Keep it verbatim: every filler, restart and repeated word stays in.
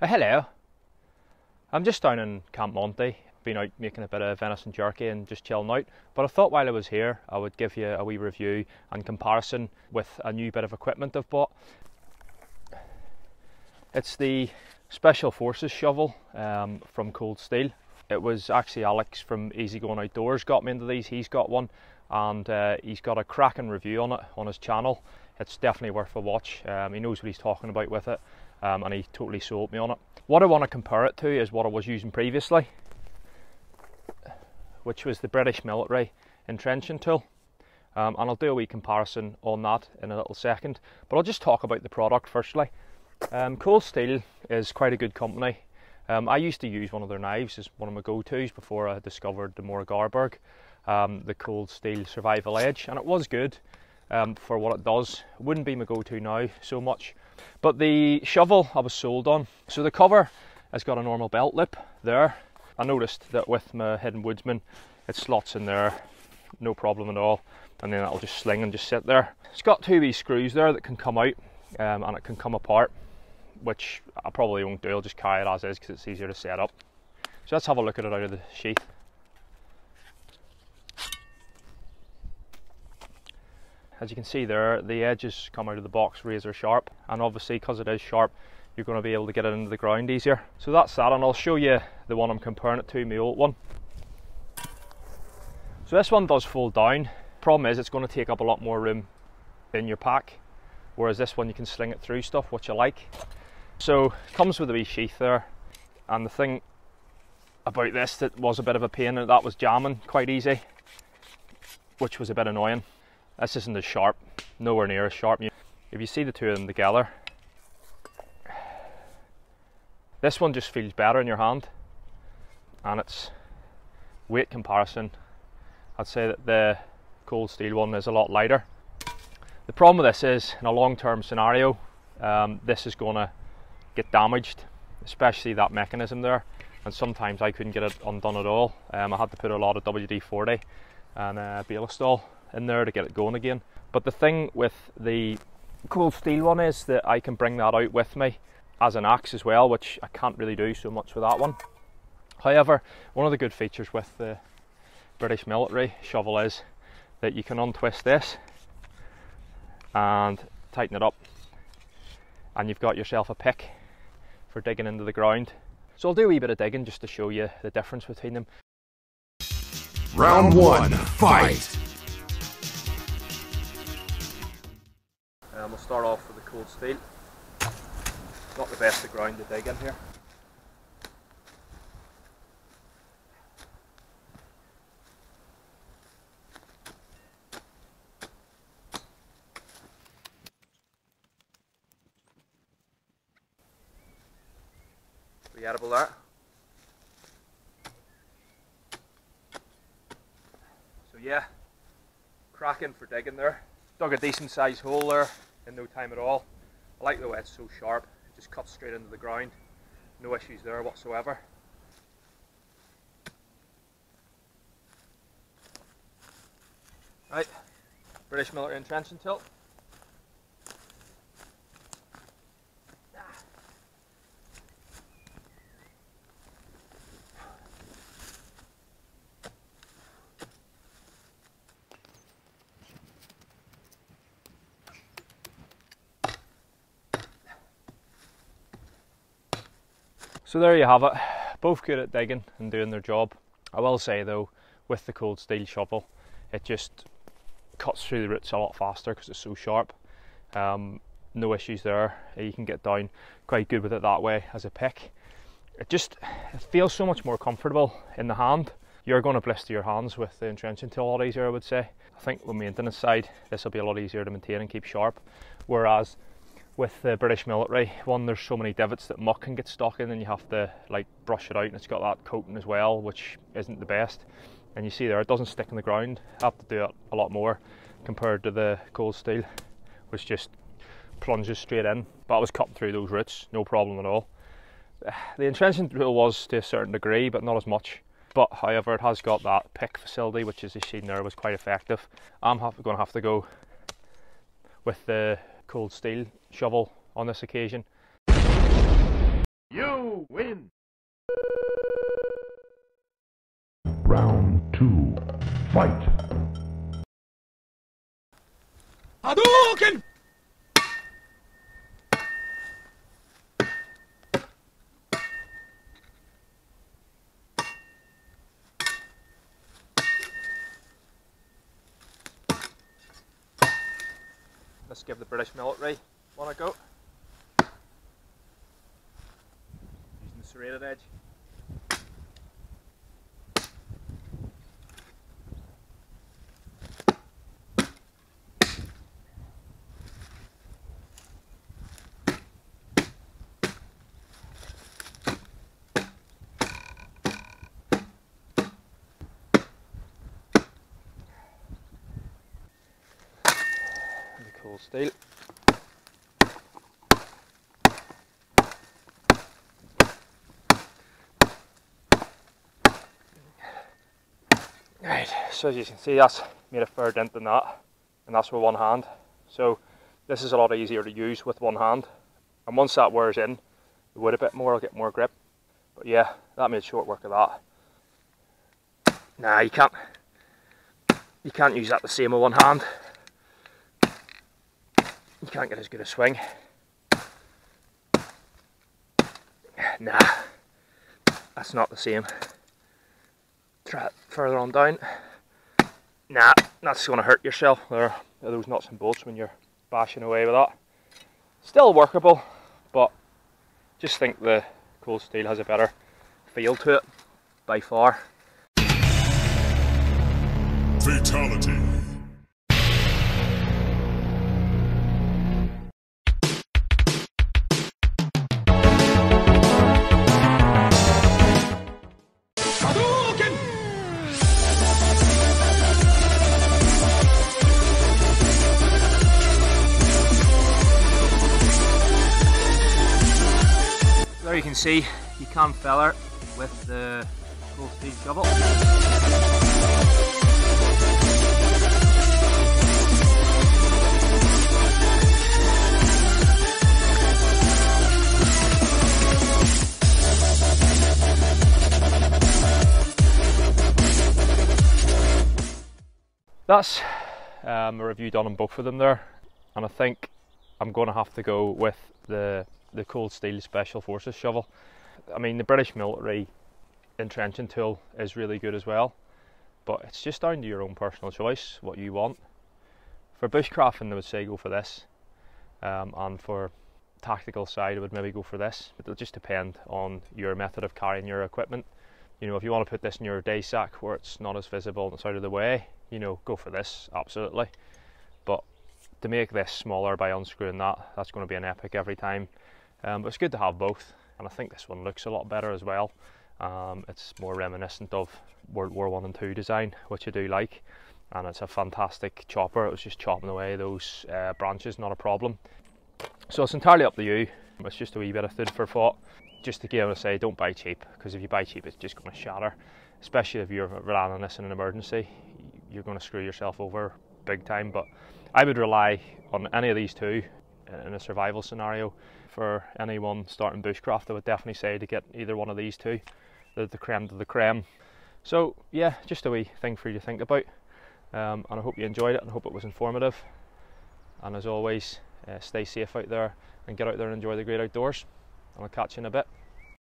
Uh, hello, I'm just down in Camp Monte, been out making a bit of venison jerky and just chilling out, but I thought while I was here I would give you a wee review and comparison with a new bit of equipment I've bought. It's the Special Forces shovel um, from Cold Steel. It was actually Alex from Easy Going Outdoors got me into these. He's got one and uh, he's got a cracking review on it on his channel. It's definitely worth a watch. Um, he knows what he's talking about with it. Um, and he totally sold me on it. What I want to compare it to is what I was using previously, which was the British military entrenching tool, um, and I'll do a wee comparison on that in a little second, but I'll just talk about the product firstly. um, Cold Steel is quite a good company. um, I used to use one of their knives as one of my go-to's before I discovered the Mora Garberg, um, the Cold Steel Survival Edge, and it was good Um, for what it does. Wouldn't be my go-to now so much, but the shovel I was sold on. So the cover has got a normal belt lip there. I noticed that with my Hidden Woodsman it slots in there no problem at all, and then it'll just sling and just sit there. It's got two wee screws there that can come out, um, and it can come apart, which I probably won't do. I'll just carry it as is because it's easier to set up. So let's have a look at it out of the sheath. As you can see there, the edges come out of the box razor sharp, and obviously because it is sharp you're going to be able to get it into the ground easier. So that's that, and I'll show you the one I'm comparing it to, my old one. So this one does fold down. Problem is it's going to take up a lot more room in your pack, whereas this one you can sling it through stuff, which I like. So it comes with a wee sheath there, and the thing about this that was a bit of a pain, and that was jamming quite easy, which was a bit annoying. This isn't as sharp, nowhere near as sharp. If you see the two of them together, this one just feels better in your hand, and it's weight comparison, I'd say that the Cold Steel one is a lot lighter. The problem with this is, in a long-term scenario, um, this is going to get damaged, especially that mechanism there, and sometimes I couldn't get it undone at all. Um, I had to put a lot of W D forty and uh, balistol in there to get it going again. But the thing with the Cold Steel one is that I can bring that out with me as an axe as well, which I can't really do so much with that one. However, one of the good features with the British military shovel is that you can untwist this and tighten it up, and you've got yourself a pick for digging into the ground. So I'll do a wee bit of digging just to show you the difference between them. Round one, fight! Um, we'll start off with the Cold Steel. Not the best of ground to dig in here. Pretty edible that. So yeah, cracking for digging there. Dug a decent sized hole there in no time at all. I like the way it's so sharp, it just cuts straight into the ground. No issues there whatsoever. Right, British military entrenching tilt. So there you have it, both good at digging and doing their job. I will say though, with the Cold Steel shovel, it just cuts through the roots a lot faster because it's so sharp. Um, no issues there, you can get down quite good with it that way as a pick. It just it feels so much more comfortable in the hand. You're going to blister your hands with the entrenching tool a lot easier, I would say. I think with maintenance side, this will be a lot easier to maintain and keep sharp, whereas with the British military one, there's so many divots that muck can get stuck in, and you have to like brush it out, and it's got that coating as well, which isn't the best. And you see there, it doesn't stick in the ground. I have to do it a lot more compared to the Cold Steel, which just plunges straight in. But I was cutting through those roots, no problem at all. The entrenching drill was to a certain degree, but not as much. But however, it has got that pick facility, which as you've seen there was quite effective. I'm going to have to go with the Cold Steel shovel on this occasion. You you win. Round two, fight. Hadouken! Let's give the British military one a go. Using the serrated edge. Cold steel. Right, so as you can see, that's made a fair dent in that, and that's with one hand. So this is a lot easier to use with one hand, and once that wears in the wood a bit more, I'll get more grip. But yeah, that made short work of that. Nah, you can't you can't use that the same with one hand. You can't get as good a swing. Nah, that's not the same. Try it further on down. Nah, that's going to hurt yourself. There are those nuts and bolts when you're bashing away with that. Still workable, but just think the cold steel has a better feel to it by far. Fatality. You can see you can feller with the cold steel shovel. That's um, a review done on both of them there, and I think I'm going to have to go with the the Cold Steel Special Forces shovel. I mean, the British military entrenching tool is really good as well, but it's just down to your own personal choice, what you want. For bushcrafting, I would say go for this, um, and for tactical side, I would maybe go for this. It'll just depend on your method of carrying your equipment. You know, if you want to put this in your day sack where it's not as visible and it's out of the way, you know, go for this, absolutely. But to make this smaller by unscrewing that, that's going to be an epic every time. Um, but it's good to have both, and I think this one looks a lot better as well. Um, it's more reminiscent of World War One and Two design, which I do like, and it's a fantastic chopper. It was just chopping away those uh, branches, not a problem. So it's entirely up to you. It's just a wee bit of food for thought. Just again, I say don't buy cheap, because if you buy cheap, it's just going to shatter. Especially if you're relying on this in an emergency, you're going to screw yourself over big time. But I would rely on any of these two in a survival scenario. For anyone starting bushcraft, I would definitely say to get either one of these two. They're the creme de la creme. So yeah, just a wee thing for you to think about, um, and I hope you enjoyed it, and I hope it was informative, and as always, uh, stay safe out there and get out there and enjoy the great outdoors, and I'll catch you in a bit.